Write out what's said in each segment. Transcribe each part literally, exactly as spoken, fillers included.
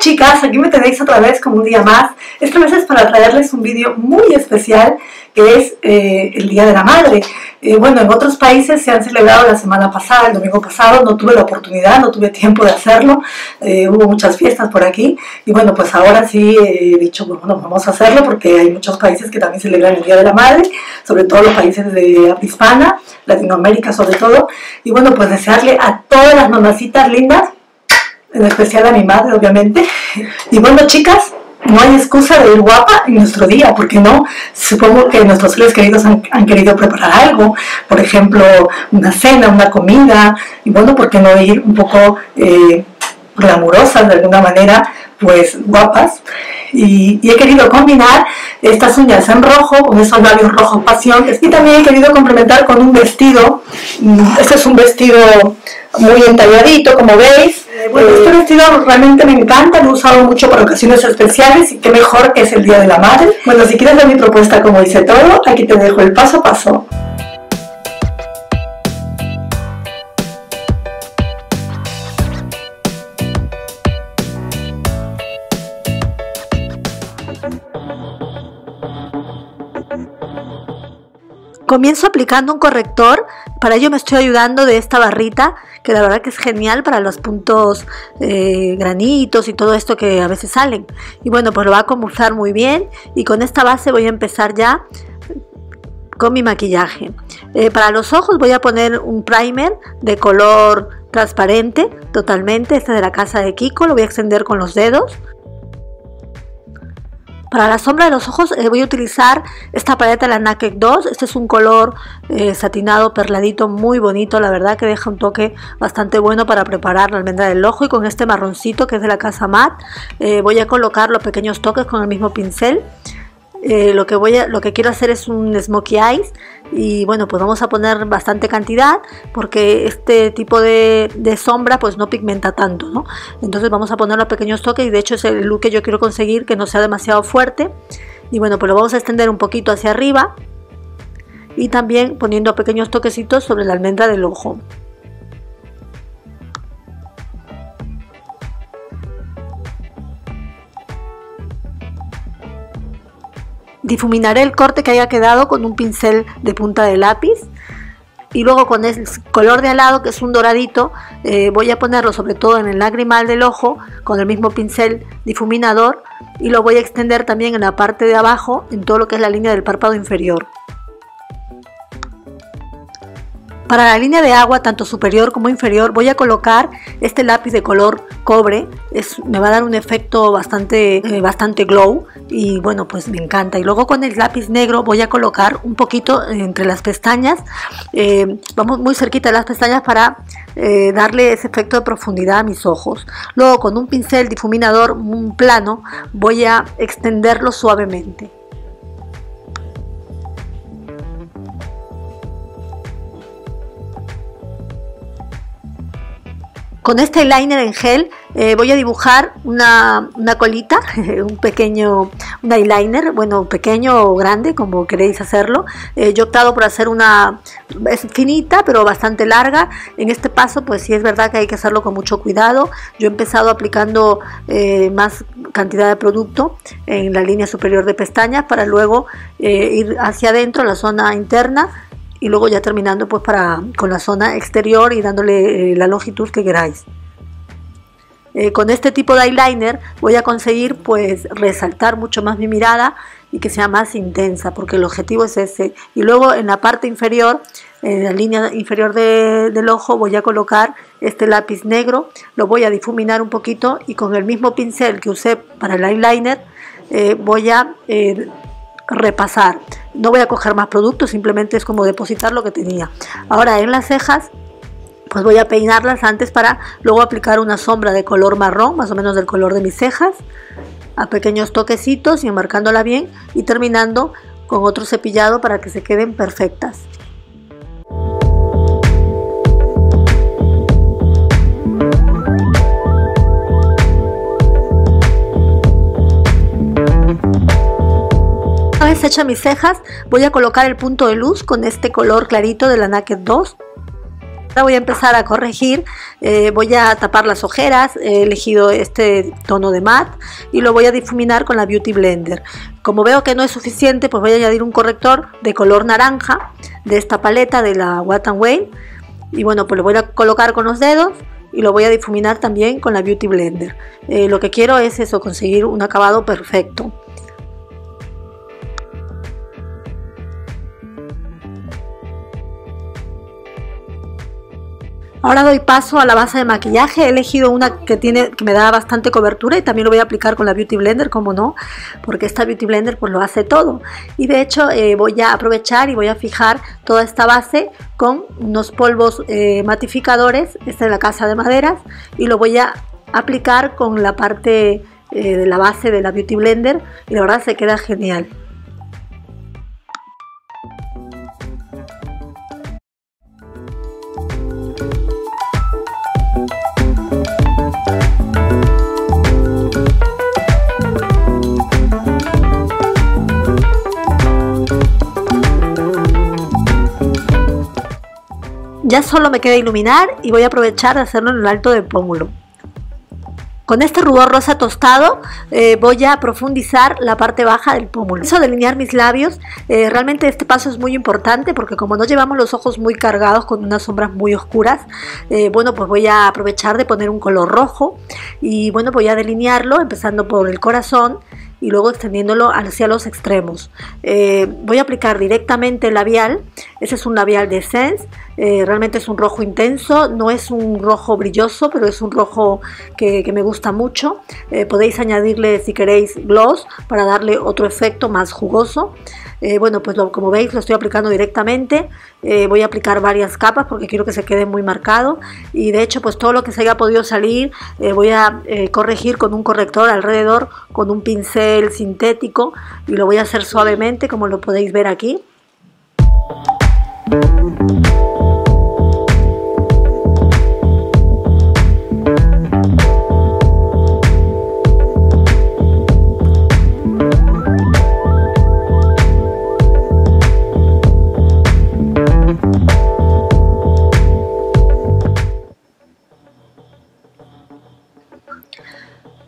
Hola chicas, aquí me tenéis otra vez como un día más. Esta vez es para traerles un vídeo muy especial que es eh, el Día de la Madre. Eh, bueno, en otros países se han celebrado la semana pasada, el domingo pasado, no tuve la oportunidad, no tuve tiempo de hacerlo, eh, hubo muchas fiestas por aquí y bueno, pues ahora sí he eh, dicho, bueno, vamos a hacerlo porque hay muchos países que también celebran el Día de la Madre, sobre todo los países de habla hispana, Latinoamérica sobre todo, y bueno, pues desearle a todas las mamacitas lindas, en especial a mi madre, obviamente. Y bueno, chicas, no hay excusa de ir guapa en nuestro día, porque no, supongo que nuestros seres queridos han, han querido preparar algo, por ejemplo, una cena, una comida, y bueno, ¿por qué no ir un poco eh, glamurosas de alguna manera, pues guapas? Y, y he querido combinar estas uñas en rojo con esos labios rojos pasión, y también he querido complementar con un vestido. Este es un vestido muy entalladito, como veis. Bueno, este vestido realmente me encanta, lo he usado mucho para ocasiones especiales y qué mejor que es el Día de la Madre. Bueno, si quieres ver mi propuesta como hice todo, aquí te dejo el paso a paso. Comienzo aplicando un corrector, para ello me estoy ayudando de esta barrita, que la verdad que es genial para los puntos eh, granitos y todo esto que a veces salen. Y bueno, pues lo va a camuflar muy bien y con esta base voy a empezar ya con mi maquillaje. Eh, para los ojos voy a poner un primer de color transparente totalmente, este de la casa de Kiko, lo voy a extender con los dedos. Para la sombra de los ojos eh, voy a utilizar esta paleta, la Naked dos, este es un color eh, satinado, perladito, muy bonito, la verdad que deja un toque bastante bueno para preparar la almendra del ojo, y con este marroncito que es de la casa Mat eh, voy a colocar los pequeños toques con el mismo pincel. Eh, lo, que voy a, lo que quiero hacer es un smokey eyes y bueno, pues vamos a poner bastante cantidad porque este tipo de, de sombra pues no pigmenta tanto, ¿no? Entonces vamos a poner los pequeños toques y de hecho es el look que yo quiero conseguir, que no sea demasiado fuerte, y bueno, pues lo vamos a extender un poquito hacia arriba y también poniendo pequeños toquecitos sobre la almendra del ojo. Difuminaré el corte que haya quedado con un pincel de punta de lápiz y luego con el color de al lado, que es un doradito, eh, voy a ponerlo sobre todo en el lagrimal del ojo con el mismo pincel difuminador y lo voy a extender también en la parte de abajo, en todo lo que es la línea del párpado inferior. Para la línea de agua, tanto superior como inferior, voy a colocar este lápiz de color cobre. Es, me va a dar un efecto bastante, eh, bastante glow y bueno, pues me encanta. Y luego con el lápiz negro voy a colocar un poquito entre las pestañas. Eh, vamos muy cerquita de las pestañas para eh, darle ese efecto de profundidad a mis ojos. Luego con un pincel difuminador, un plano, voy a extenderlo suavemente. Con este eyeliner en gel eh, voy a dibujar una, una colita, un pequeño un eyeliner, bueno, pequeño o grande, como queréis hacerlo. Eh, yo he optado por hacer una, es finita pero bastante larga. En este paso pues sí es verdad que hay que hacerlo con mucho cuidado. Yo he empezado aplicando eh, más cantidad de producto en la línea superior de pestañas para luego eh, ir hacia adentro, la zona interna, y luego ya terminando pues para, con la zona exterior y dándole eh, la longitud que queráis. Eh, con este tipo de eyeliner voy a conseguir pues resaltar mucho más mi mirada y que sea más intensa, porque el objetivo es ese. Y luego en la parte inferior, en la línea inferior de, del ojo, voy a colocar este lápiz negro, lo voy a difuminar un poquito y con el mismo pincel que usé para el eyeliner eh, voy a eh, repasar. No voy a coger más productos, simplemente es como depositar lo que tenía. Ahora en las cejas pues voy a peinarlas antes para luego aplicar una sombra de color marrón, más o menos del color de mis cejas, a pequeños toquecitos y enmarcándola bien y terminando con otro cepillado para que se queden perfectas. Una vez hechas mis cejas, voy a colocar el punto de luz con este color clarito de la Naked dos. acá voy a empezar a corregir, eh, voy a tapar las ojeras, he elegido este tono de Mat y lo voy a difuminar con la Beauty Blender. Como veo que no es suficiente, pues voy a añadir un corrector de color naranja de esta paleta de la Wet and Wild y bueno, pues lo voy a colocar con los dedos y lo voy a difuminar también con la Beauty Blender. Eh, lo que quiero es eso, conseguir un acabado perfecto. Ahora doy paso a la base de maquillaje. He elegido una que tiene, que me da bastante cobertura y también lo voy a aplicar con la Beauty Blender, como no, porque esta Beauty Blender pues lo hace todo. Y de hecho eh, voy a aprovechar y voy a fijar toda esta base con unos polvos eh, matificadores, esta es la Casa de Maderas, y lo voy a aplicar con la parte eh, de la base de la Beauty Blender y la verdad se queda genial. Ya solo me queda iluminar y voy a aprovechar de hacerlo en el alto del pómulo. Con este rubor rosa tostado eh, voy a profundizar la parte baja del pómulo. Eso de delinear mis labios, eh, realmente este paso es muy importante porque como no llevamos los ojos muy cargados con unas sombras muy oscuras, eh, bueno, pues voy a aprovechar de poner un color rojo y bueno, voy a delinearlo empezando por el corazón y luego extendiéndolo hacia los extremos. Eh, voy a aplicar directamente el labial. Ese es un labial de Essence, eh, realmente es un rojo intenso, no es un rojo brilloso, pero es un rojo que, que me gusta mucho. Eh, podéis añadirle si queréis gloss para darle otro efecto más jugoso. Eh, bueno, pues lo, como veis lo estoy aplicando directamente. Eh, voy a aplicar varias capas porque quiero que se quede muy marcado y de hecho pues todo lo que se haya podido salir eh, voy a eh, corregir con un corrector alrededor, con un pincel sintético, y lo voy a hacer suavemente como lo podéis ver aquí.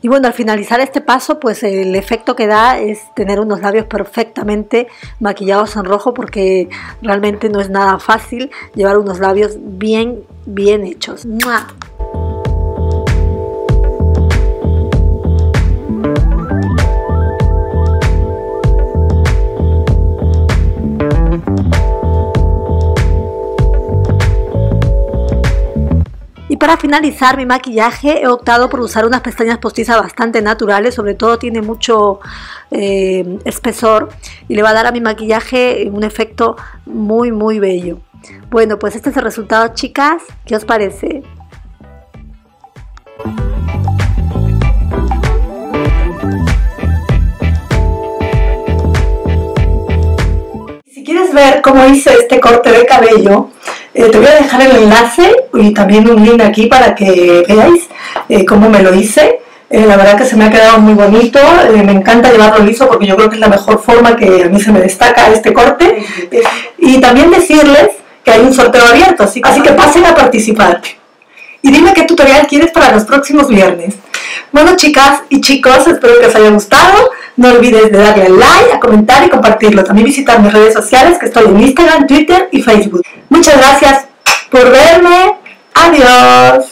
Y bueno, al finalizar este paso, pues el efecto que da es tener unos labios perfectamente maquillados en rojo, porque realmente no es nada fácil llevar unos labios bien, bien hechos. ¡Mua! Para finalizar mi maquillaje he optado por usar unas pestañas postizas bastante naturales, sobre todo tiene mucho eh, espesor y le va a dar a mi maquillaje un efecto muy muy bello. Bueno, pues este es el resultado, chicas. ¿Qué os parece? Si quieres ver cómo hice este corte de cabello, Eh, te voy a dejar el enlace y también un link aquí para que veáis eh, cómo me lo hice. Eh, la verdad que se me ha quedado muy bonito, eh, me encanta llevarlo liso porque yo creo que es la mejor forma que a mí se me destaca este corte. Eh, y también decirles que hay un sorteo abierto, así, así que pasen a participar. Y dime qué tutorial quieres para los próximos viernes. Bueno, chicas y chicos, espero que os haya gustado. No olvides de darle al like, a comentar y compartirlo. También visitar mis redes sociales, que estoy en Instagram, Twitter y Facebook. Muchas gracias por verme. Adiós.